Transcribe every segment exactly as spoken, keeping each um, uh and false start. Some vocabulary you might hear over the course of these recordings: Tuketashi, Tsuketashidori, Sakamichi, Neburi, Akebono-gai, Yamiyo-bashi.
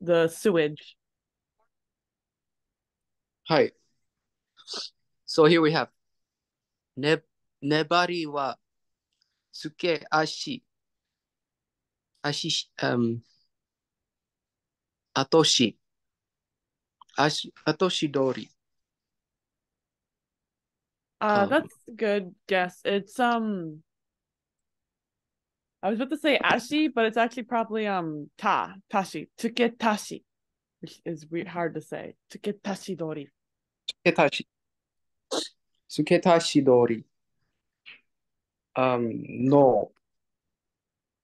the sewage. Hi. So here we have ne Nebari wa tsuke ashi ashi um atoshi ashi atoshi dori. Uh um, that's a good guess. It's um I was about to say ashi, but it's actually probably um ta tashi tuketashi, which is weird, hard to say. Tuketashi dori. Tuketashi. Tsuketashi dori. Um no.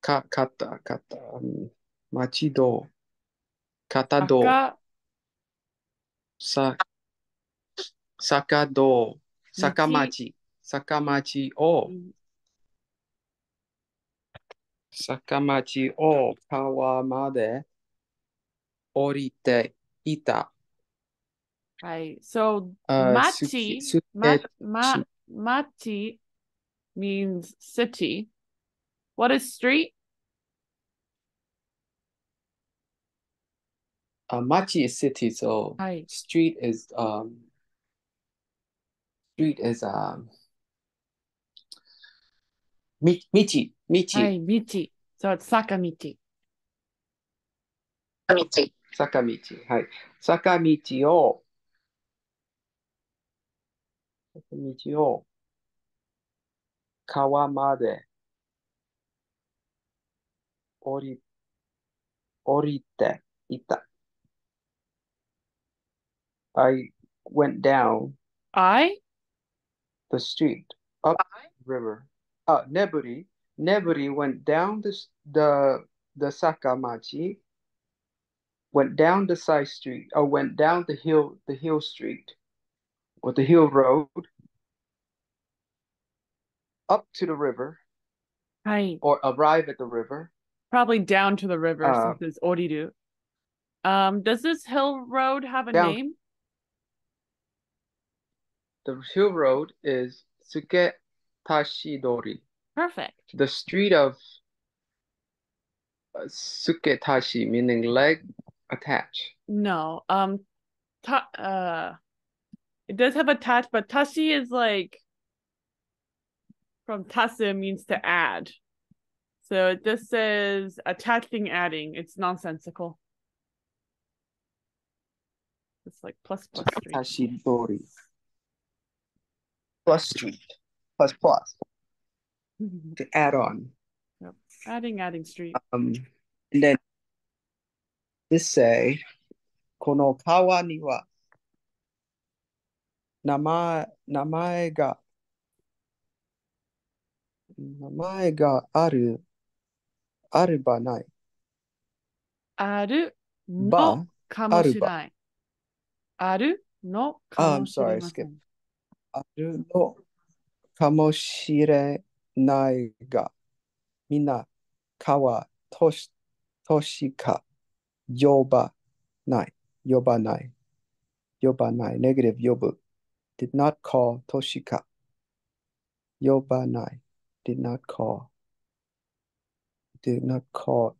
Ka kata kata um machido kata do sa saka do Sakamichi. Sakamichi o. Sakamichi o kawa made orite ita. Right. So uh, machi, suki, suki, ma, ma, machi means city. What is street? Uh, machi is city, so Hai. Street is um street is um mi michi michi. Hai, michi. So it's sakamichi. Sakamichi. Sakamichi. Hai. Sakamichi o. Sakamichi o kawa made ori orite ita. I went down. I. The street up I? River. Uh, Neburi. Neburi went down the the the Sakamichi. Went down the side street. Or went down the hill the hill street. Or the hill road up to the river, Hai. Or arrive at the river. Probably down to the river uh, since it's oriru. Um, does this hill road have a down. Name? The hill road is Tsuketashidori. Perfect. The street of uh, Tsuketashi, meaning leg attached. No, um, ta uh. It does have attached, but tashi is like from tase means to add. So this is attaching, adding. It's nonsensical. It's like plus plus street. Tashi dori. Plus street. Plus plus. Mm-hmm. To add on. Yep. Adding, adding street. Um, and then this say, kono kawa ni wa. Namae namae ga namae ga aru aru ba nai aru no kamoshirai aru no kamoshirai. I'm sorry, skip. Aru no kamoshirai nai ga minna kawa tosh toshika yoba nai yoba nai yoba nai negative yobu. Did not call Toshika. Yobanai. Did not call. Did not call.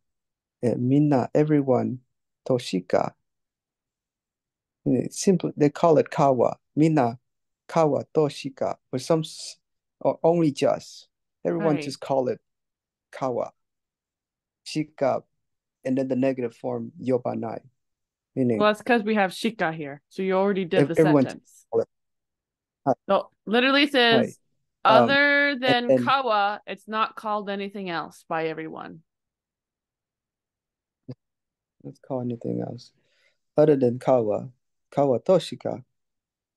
Uh, Minna, everyone. Toshika. Simply, they call it Kawa. Minna, Kawa, Toshika. Or some, or only just. Everyone right. Just call it Kawa. Shika. And then the negative form, Yobanai. Meaning, well, that's because we have Shika here. So you already did the sentence. So literally says, right. Other um, than and, and, kawa, it's not called anything else by everyone. Let's call anything else. Other than kawa, kawa toshika,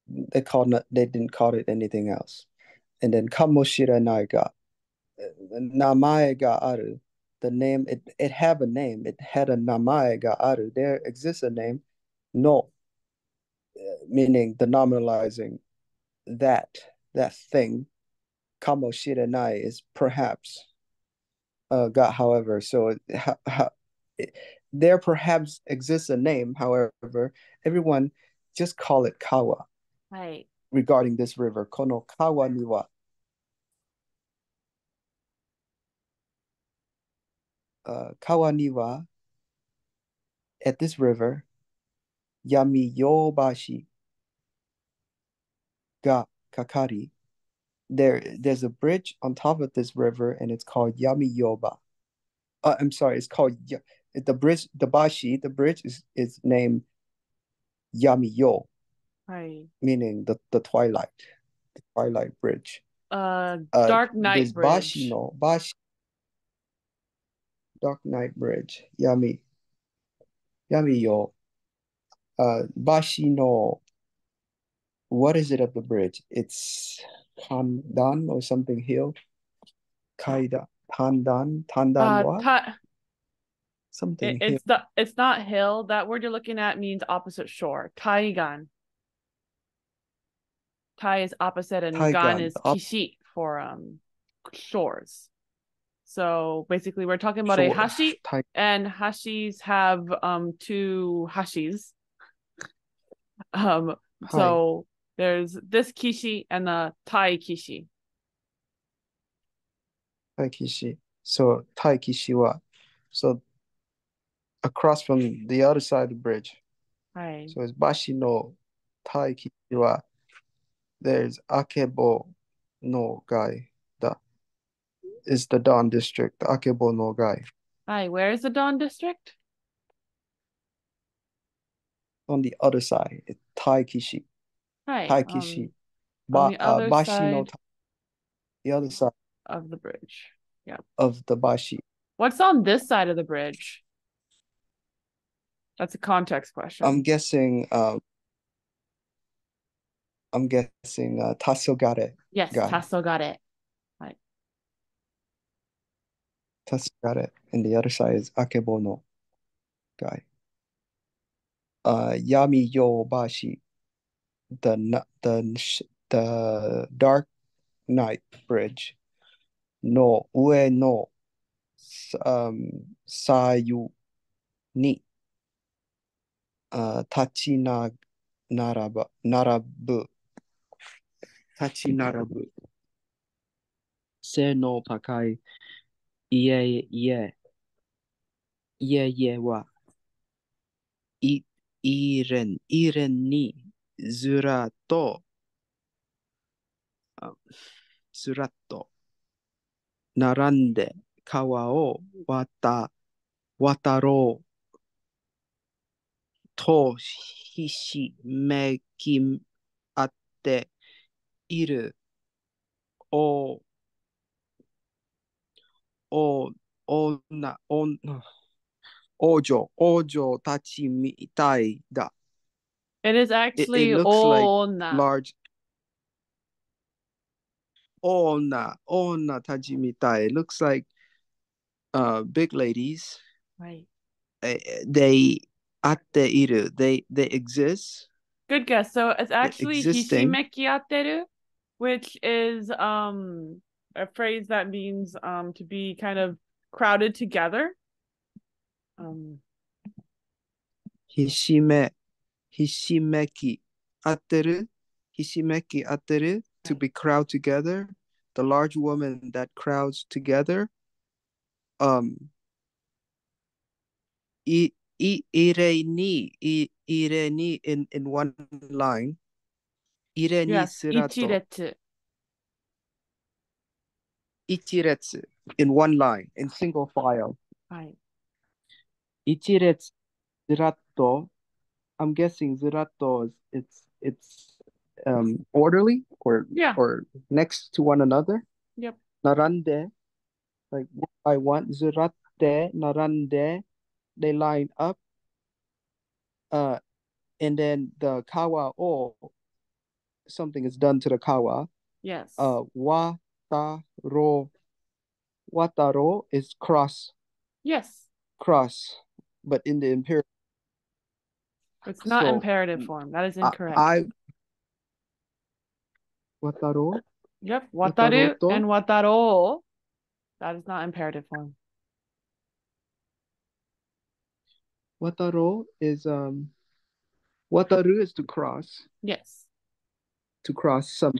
they called not, they didn't call it anything else. And then kamoshiranai ga, namae ga aru, the name, it, it have a name, it had a namae ga aru, there exists a name, no, meaning the nominalizing. That that thing, kamoshiranai is perhaps, uh, God. However, so it, ha, ha, it, there perhaps exists a name. However, everyone just call it kawa. Right. Regarding this river, kono kawa ni wa. Uh, kawa ni wa. at this river, Yamiyo-bashi ga kakari. There, there's a bridge on top of this river, and it's called Yamiyo-ba. Uh, I'm sorry, it's called the bridge. The bashi, the bridge is is named Yamiyo, right? Meaning the the twilight, the twilight bridge. Uh, dark uh, night bridge. Bashi no bashi. Dark night bridge. Yami. Yamiyo. Uh, bashi no. What is it at the bridge? It's Tandan or something hill. Kaida. Tandan. Tandan uh, what? Ta something. It, it's the. It's not hill. That word you're looking at means opposite shore. Taigan. Tai is opposite, and Taigan, gan is kishi for um shores. So basically, we're talking about shores. a hashi, Taigan. and hashis have um two hashis. Um, Hi. so there's this kishi and the tai kishi. Tai kishi. So tai kishi wa, so across from the other side of the bridge. Hi. So it's bashi no tai kishi wa. There's Akebono-gai. That is the Don District. Akebono-gai. Hi, where is the Don District? On the other side, it's Taikishi. Hi. Taikishi. Um, ba on the other uh, bashi side no ta the other side of the bridge. Yeah. Of the bashi. What's on this side of the bridge? That's a context question. I'm guessing. Um, I'm guessing uh, Tasso got it. Yes, got Tasso it. got it. Right. Tasso got it. And the other side is Akebono-gai. Uh, Yamiyo-bashi, the, the, the dark night bridge. No, ue no, um, sayu ni, uh, tachi na, naraba, narabu. Tachi narabu. Se no takai. Ie ie. Ie ie wa. I iren iren ni zurato. Um, zurato. Narande kawa o wata wataro. To hishi mekim atte. Iru o o onna on ojo ojo tachi mitai da. It is actually it, it onna like large onna onna tachi mitai. It looks like uh big ladies. Right. Uh, they atte iru. They they exist. Good guess. So it's actually hishi meki atteru, which is um a phrase that means um to be kind of crowded together. Um Hishime Hishimeki Atteru Hishimeki Atteru, to be crowd together. The large woman that crowds together. Um I I Ireni I Ireni in, in one line. Ireni yes, sirato. Ichiretsu. Ichiretsu. In one line, in single file. Right. Ichiretsu zirato. I'm guessing zirato is it's it's um orderly or yeah. or next to one another. Yep. Narande, like what I want. Zirate, narande, they line up. Uh, and then the kawa o. Something is done to the kawa. Yes. Uh, wataro. Wataro is cross. Yes. Cross, but in the imperative. It's not so, imperative form. That is incorrect. I, I wataro. Yep. Wataru wataroto. And wataro. That is not imperative form. Wataro is um. Wataru is to cross. Yes. To cross something.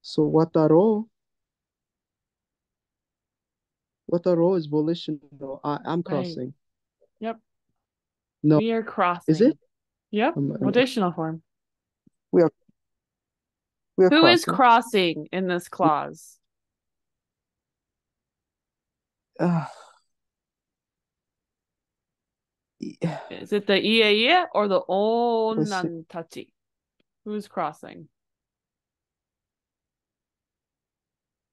So wataro, wataro is volitional. I, I'm crossing. Right. Yep. No. We are crossing. Is it? Yep. Um, Auditional form. We are. We are Who crossing. is crossing in this clause? Uh, yeah. Is it the ie ie or the onantachi? Who's crossing?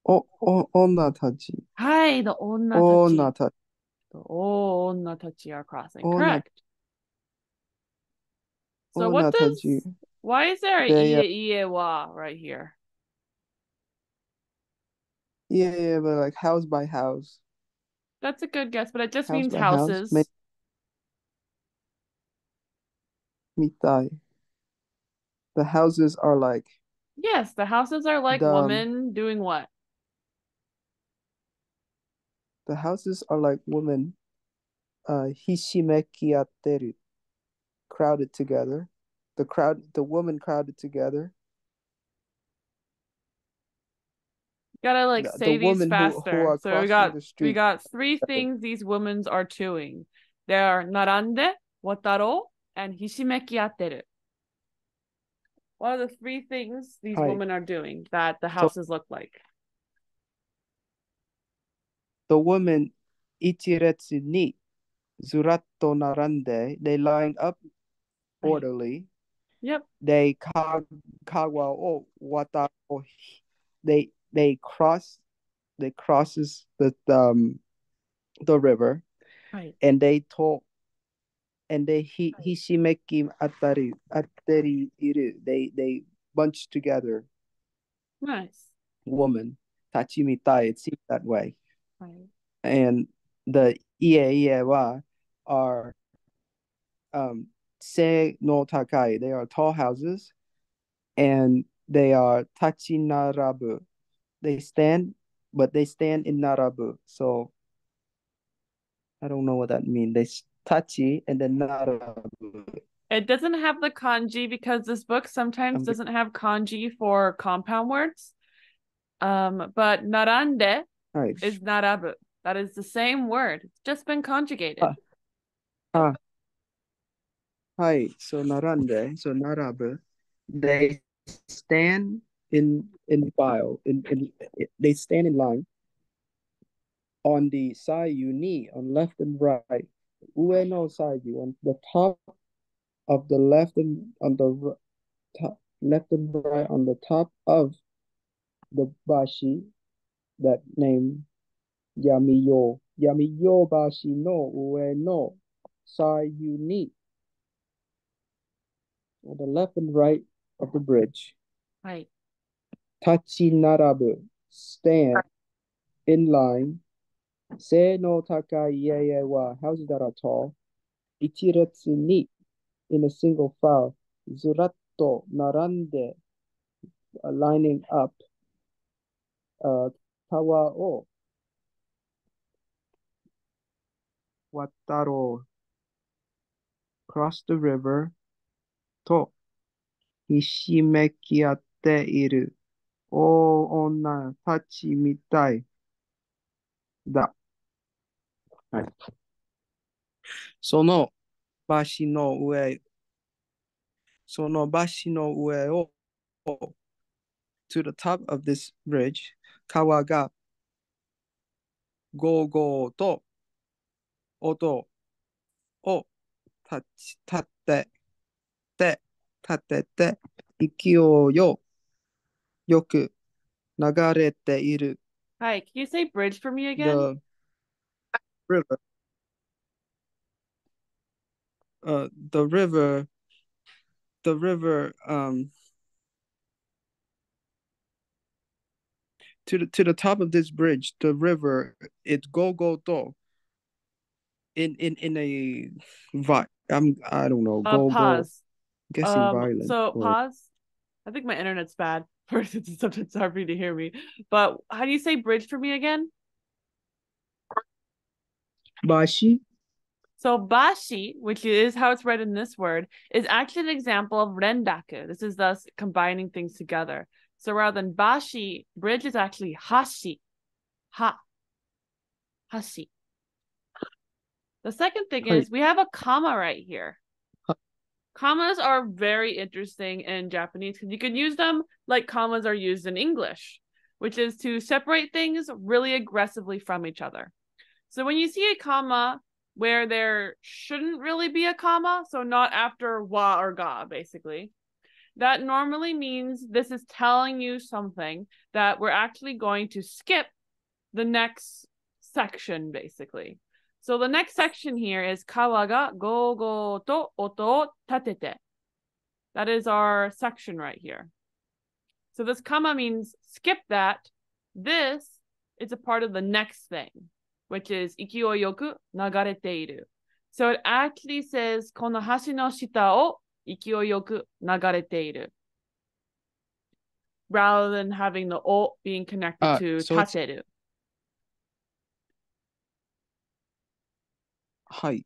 Oh, oh, onantachi. Hi, the onantachi. Onantachi. The onantachi are crossing. Onna Correct. So what does? Why is there an yeah, ie yeah. ie wa right here? Yeah, yeah, but like house by house. That's a good guess, but it just house means houses. House. Mitai. The houses are like. Yes, the houses are like the, women doing what? The houses are like women. Uh, hishimekiateru. Crowded together. The crowd, the woman crowded together. Gotta like say the these faster. Who, who so we got we got three things these women are doing. They are narande, wataro, and hishimekiateru. What are the three things these Hi. women are doing that the houses so, look like? The women ichiretsu ni zuratto narande. They line up orderly. Yep. They ka kawa o wataro. They They cross, they crosses the um, the river, right. and they talk, and they he right. hishimeki atari atari iru. They they bunch together. Nice. Woman, tachimitai. It seems that way. Right. And the ie ie wa are, um, se no takai. They are tall houses, and they are tachinarabu. They stand, but they stand in narabu. So I don't know what that means. They tachi and then narabu. It doesn't have the kanji because this book sometimes doesn't have kanji for compound words. Um, but narande right. is narabu. That is the same word. It's just been conjugated. Ah. ah. Hi. So narande. So narabu. They stand. In in file, in, in they stand in line. On the side, you knee on left and right. Ueno side, you on the top of the left and on the top, left and right on the top of the bashi. That name, Yamiyo Yamiyo-bashi no ueno side you knee on the left and right of the bridge. Right. Tachi narabu, stand in line. Se no takai ie wa, houses that are tall. Ichiretsu ni, in a single file. Zuratto narande, lining up. Uh, tawa o, wataro, cross the river. To, hishimekiate iru. Oh, onna tachi mitai. Da. Right. Sono bashi no ue. Sono bashi no ue o. Oh, to the top of this bridge, kawa ga go go to oto o tachi tatte te tatte te ikio yo. Yoku nagarete iru. Hi, can you say bridge for me again? The river. Uh, the river. The river. Um. To the to the top of this bridge, the river. It's go go to. In in in a vibe. I'm. I don't know. Go, uh, pause. Go, I'm guessing um, violent. So or... pause. I think my internet's bad. First, it's sometimes hard for you to hear me. But how do you say bridge for me again? Bashi. So bashi, which is how it's read in this word, is actually an example of rendaku. This is thus combining things together. So rather than bashi, bridge is actually hashi. Ha. Hashi. The second thing Wait. is we have a comma right here. Huh. Commas are very interesting in Japanese because you can use them like commas are used in English, which is to separate things really aggressively from each other. So when you see a comma where there shouldn't really be a comma, so not after wa or ga, basically, that normally means this is telling you something that we're actually going to skip the next section, basically. So the next section here is kawa ga go go to oto o tatete. That is our section right here. So this comma means skip that. This is a part of the next thing, which is ikioi yoku nagarete iru. So it actually says kono hashi no shita o ikioi yoku nagarete iru, rather than having the o being connected uh, to so tateru. Hi.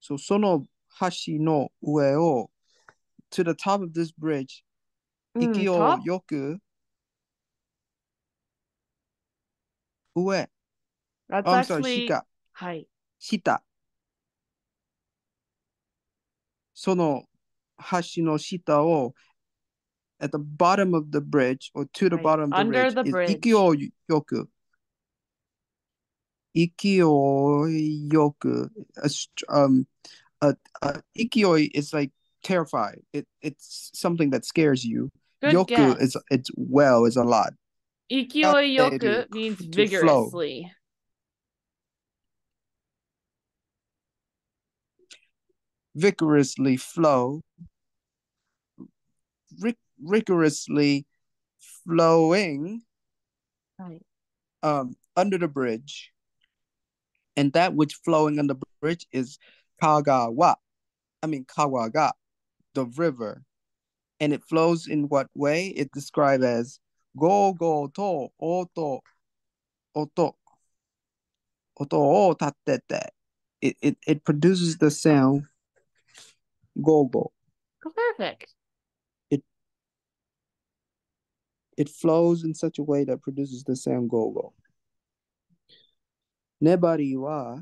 So sono hashi no ue o, to the top of this bridge. Mm, Ikio top? Yoku ue. That's oh, I'm actually... sorry, shika. Hi. Shita. Sono hashi no shita o, at the bottom of the bridge, or to the right. bottom of the Under bridge. Under the bridge. Ikio yoku. Ikioi yoku, um, uh, uh, ikioi is like terrified. It it's something that scares you. Good yoku guess. is it's well is a lot. Ikioi yoku means vigorously. Flow. Vigorously flow. Ric rigorously flowing. Right. Um, under the bridge. And that which flowing on the bridge is kagawa, I mean kawaga, the river. And it flows in what way? It described as go go to oto oto oto o tatete. It it it produces the sound go go. Perfect. It it flows in such a way that produces the sound go go. Nebari wa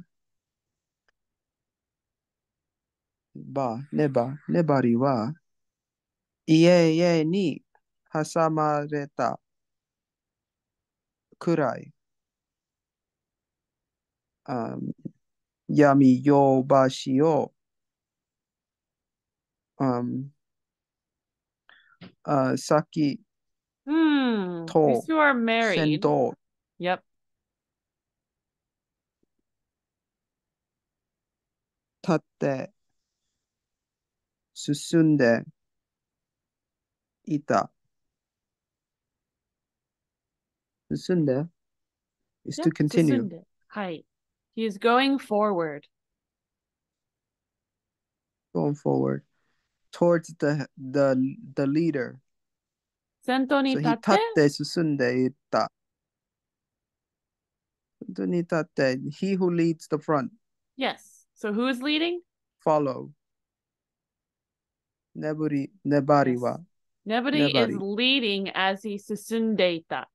ba neba nebari wa ie ie ni hasamareta kurai um Yamiyo-bashi o um uh saki hmm these two are married. Sento. Yep. Tatte, susunde, ita. Susunde is yep, to continue. Susunde. Hi. He is going forward. Going forward. Towards the the the leader. Sento ni tatte? So he tatte, susunde, ita. Sento ni tatte, he who leads the front. Yes. So who is leading? Follow. Neburi, nebari wa. Neburi, nebari is leading as he susundeta,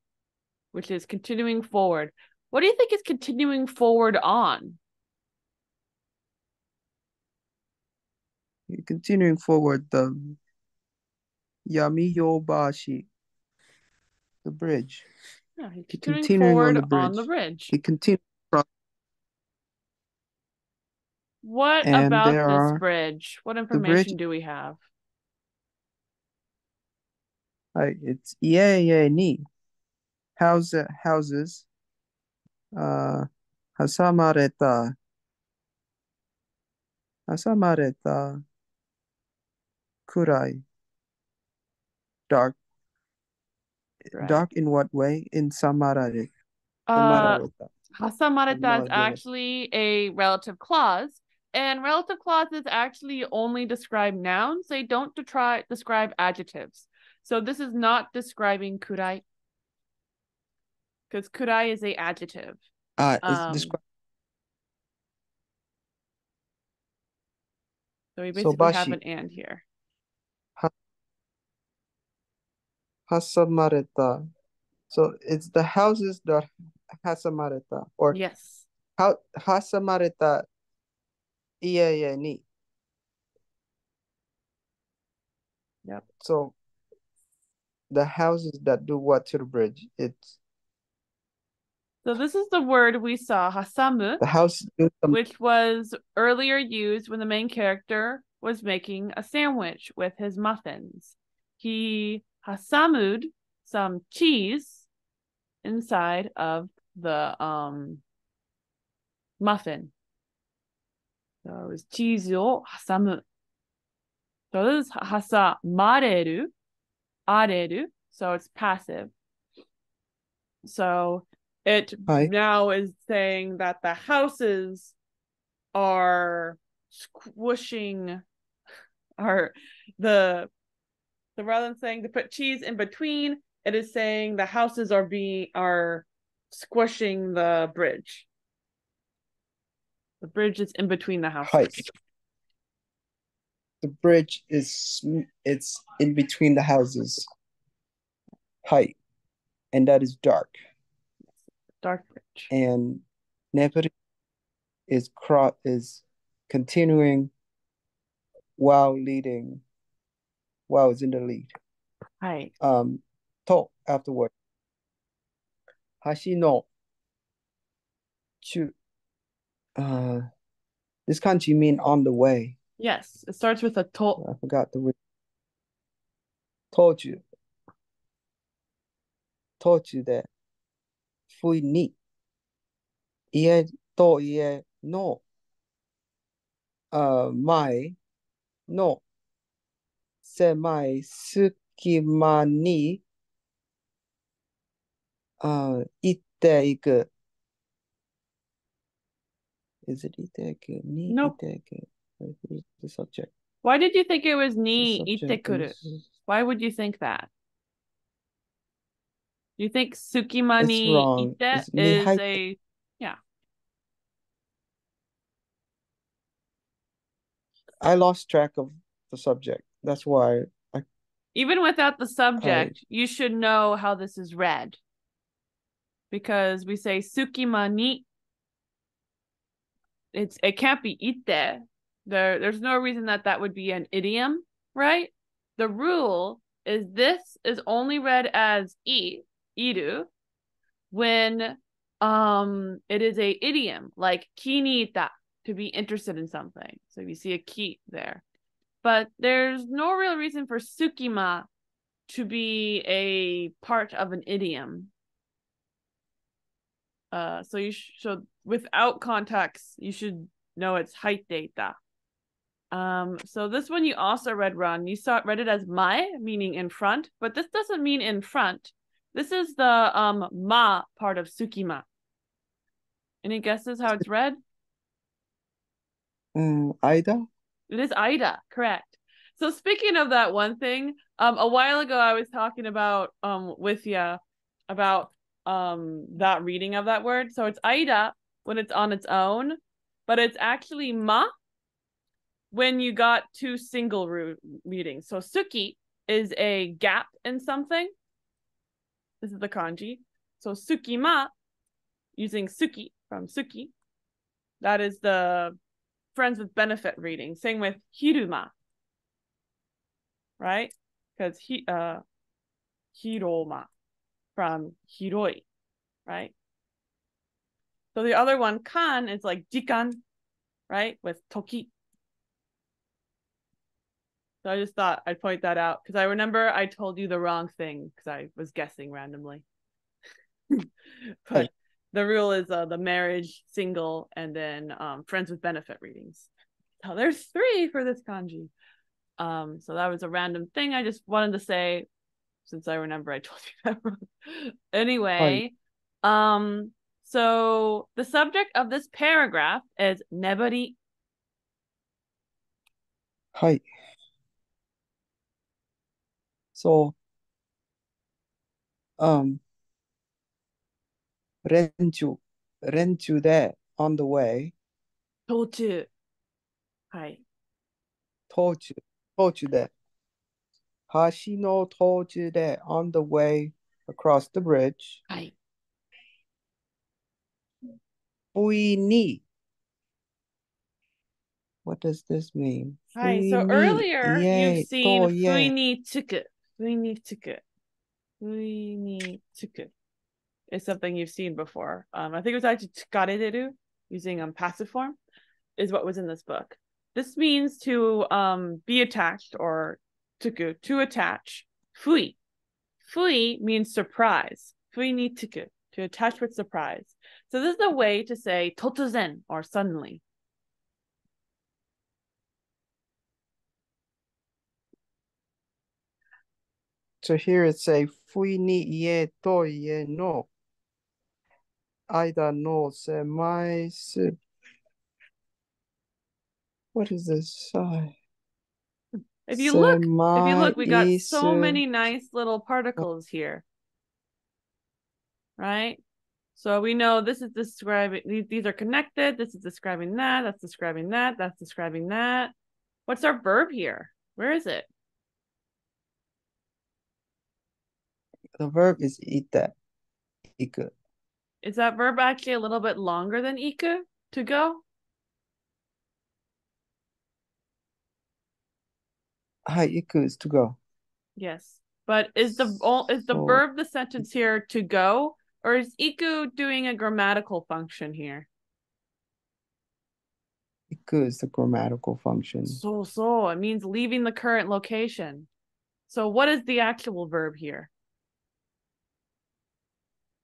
which is continuing forward. What do you think is continuing forward on? Continuing forward, the Yamiyo-bashi, the bridge. Yeah, he's he continuing, continuing forward on the bridge. On the bridge. He continues. What and about this are, bridge? What information bridge, do we have? Uh, it's yeah, yeah, ni. House, houses. Uh, hasamareta. Hasamareta. Kurai. Dark. Right. Dark in what way? In samarare. Uh, hasamareta is actually a relative clause. And relative clauses actually only describe nouns. They don't try describe adjectives. So this is not describing kurai, because kurai is a adjective. Uh, um, so we basically so have an and here. Ha hasamareta. So it's the houses that hasamareta. Or yes. How hasamareta. Yeah, yeah, neat. Yep. So the houses that do what to the bridge? It's so this is the word we saw, hasamu, the house, which was earlier used when the main character was making a sandwich with his muffins. He hasamued some cheese inside of the um muffin. So it was cheese yo hasamu. So this is hasamareru, areru. So it's passive. So it Hi. now is saying that the houses are squishing, or the so rather than saying to put cheese in between, it is saying the houses are being are squishing the bridge. The bridge is in between the houses. Hi. The bridge is it's in between the houses. Hi, and that is dark. Dark bridge. And Neburi is cro- is continuing while leading, while is in the lead. Hi. Um, to afterward. Hashi no chu. Uh, this kanji mean on the way. Yes, it starts with a to. I forgot the word. Toju. Toju there. Fui ni. Ie to ie no. Uh, mai no. Semai sukima ni. Uh, itte iku. Is it itekuru? Ni nope. Itekuru. The subject. Why did you think it was ni itekuru? Is... Why would you think that? You think sukima ni ite is, is a yeah. I lost track of the subject. That's why I even without the subject, I... you should know how this is read. Because we say sukima ni. It's it can't be ite. There, there's no reason that that would be an idiom, right? The rule is this is only read as i, iru, when um it is a idiom like ki ni ita, to be interested in something. So you see a ki there, but there's no real reason for sukima to be a part of an idiom. Uh, so you sh so without context, you should know it's haiteita. Um, so this one you also read, Ron. You saw it, read it as mai, meaning in front, but this doesn't mean in front. This is the um ma part of sukima. Any guesses how it's read? Um, aida. It is aida, correct. So speaking of that one thing, um, a while ago I was talking about um with ya about um that reading of that word. So it's aida when it's on its own, but it's actually ma when you got two single readings. So suki is a gap in something. This is the kanji. So sukima, using suki from suki, that is the friends with benefit reading. Same with hiruma, right? Because he uh hiroma from hiroi, right? So the other one, kan, is like jikan, right? With toki. So I just thought I'd point that out because I remember I told you the wrong thing because I was guessing randomly. But right. The rule is uh, the marriage, single, and then um, friends with benefit readings. So there's three for this kanji. Um, so that was a random thing I just wanted to say since I remember I told you that wrong. Anyway, right. um. So the subject of this paragraph is neburi. Hi. So, um, renchu, renchu there on the way. Tochu. Hi. Tochu, tochu there. Hashi no tochu there on the way across the bridge. Hi. Fui ni What does this mean? Hi. Fui so ni, earlier yay, you've seen oh, yeah. Fui ni tsuku. Fui ni tsuku. Fui ni tsuku is something you've seen before. Um, I think it was actually tsukareteru, using um passive form, is what was in this book. This means to um be attached, or tsuku, to attach. Fui. Fui means surprise. Fui ni tsuku, to attach with surprise. So this is a way to say totozen, or suddenly. So here it's a fui ni ie to ie no aida no semai su. What is this? Uh, if you look, if you look, we got so many nice little particles here, right? So we know this is describing these. These are connected. This is describing that. That's describing that. That's describing that. What's our verb here? Where is it? The verb is ita, iku. Is that verb actually a little bit longer than iku, to go? Hi, iku is to go. Yes, but is the is the so, verb the sentence here to go, or is iku doing a grammatical function here? Iku is the grammatical function. So so it means leaving the current location. So what is the actual verb here?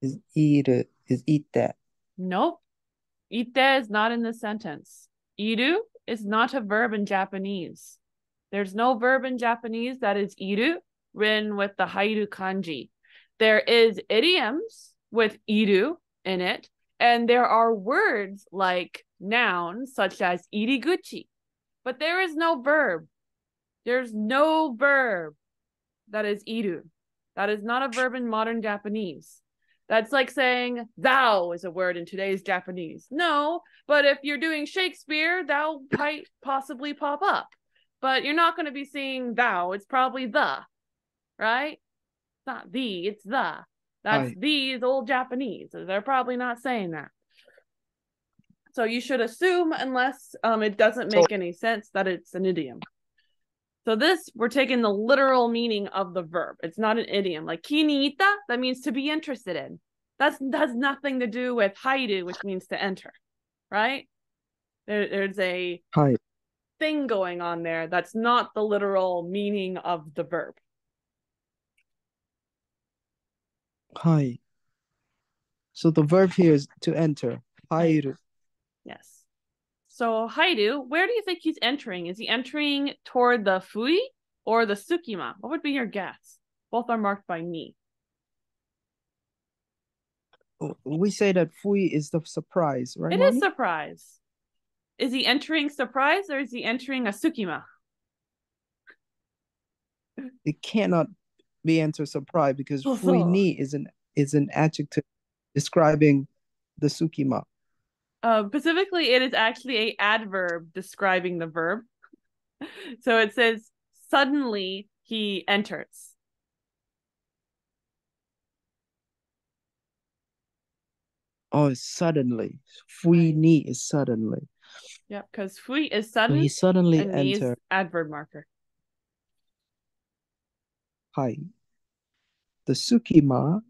Is iru, is ite. Nope. Ite is not in this sentence. Iru is not a verb in Japanese. There's no verb in Japanese that is iru, written with the hairu kanji. There is idioms with iru in it, and there are words like nouns such as iriguchi. But there is no verb. There's no verb that is iru. That is not a verb in modern Japanese. That's like saying thou is a word in today's Japanese. No, but if you're doing Shakespeare, thou might possibly pop up. But you're not going to be seeing thou. It's probably the, right? It's not thee, it's the. That's these old Japanese. They're probably not saying that. So you should assume, unless um, it doesn't make so any sense, that it's an idiom. So this, we're taking the literal meaning of the verb. It's not an idiom. Like kiniita, that means to be interested in. That's has nothing to do with hairu, which means to enter, right? There, there's a Hi. thing going on there that's not the literal meaning of the verb. Hi. So the verb here is to enter. Hairu. Yes. So hairu, where do you think he's entering? Is he entering toward the fui or the tsukima? What would be your guess? Both are marked by ni. We say that fui is the surprise, right? It Mommy? is surprise. Is he entering surprise, or is he entering a tsukima? It cannot be entered surprise, because oh, fui so. ni is an is an adjective describing the tsukima. Uh, specifically, it is actually a adverb describing the verb. So it says, suddenly he enters. Oh, suddenly. Fui ni is suddenly. Yeah, because fui is sudden. So he suddenly and enter. Is adverb marker. Hi. The tsukima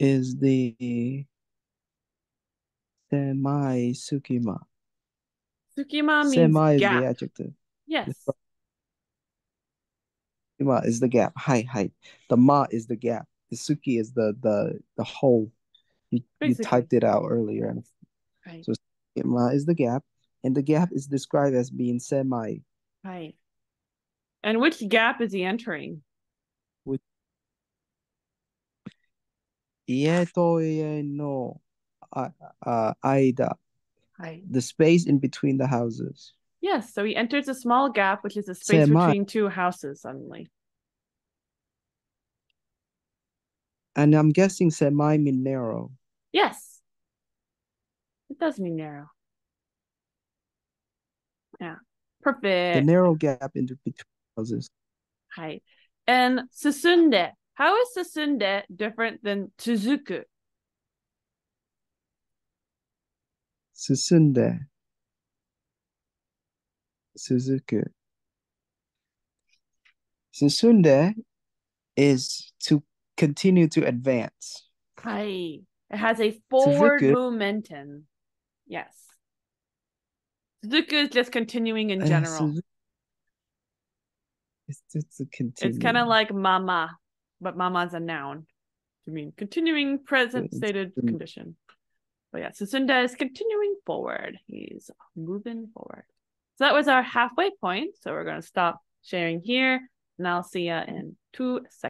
is the... Semai tsukima. Tsukima means semai gap. Semai is the adjective. Yes. Tsukima is the gap. Hai, hai. The ma is the gap. The tsuki is the the the hole. You, you typed it out earlier. Right. So tsukima is the gap, and the gap is described as being semai. Right. And which gap is he entering? With ie to ie no. Uh, uh, aida, Hi. the space in between the houses. Yes, so he enters a small gap, which is a space Semai. between two houses suddenly. And I'm guessing semai mean narrow. Yes, it does mean narrow. Yeah, perfect. The narrow gap in between houses. Hi. And susunde. How is susunde different than tsuzuku? Susunde Suzuku. Susunde is to continue to advance. Kai. It has a forward Suzuku. Momentum. Yes. Suzuku is just continuing in general. Uh, it's just a continue. It's kind of like mama, but mama's a noun. I mean, continuing present stated mm-hmm. condition. But yeah, Susunda is continuing forward. He's moving forward. So that was our halfway point. So we're going to stop sharing here, and I'll see you in two seconds.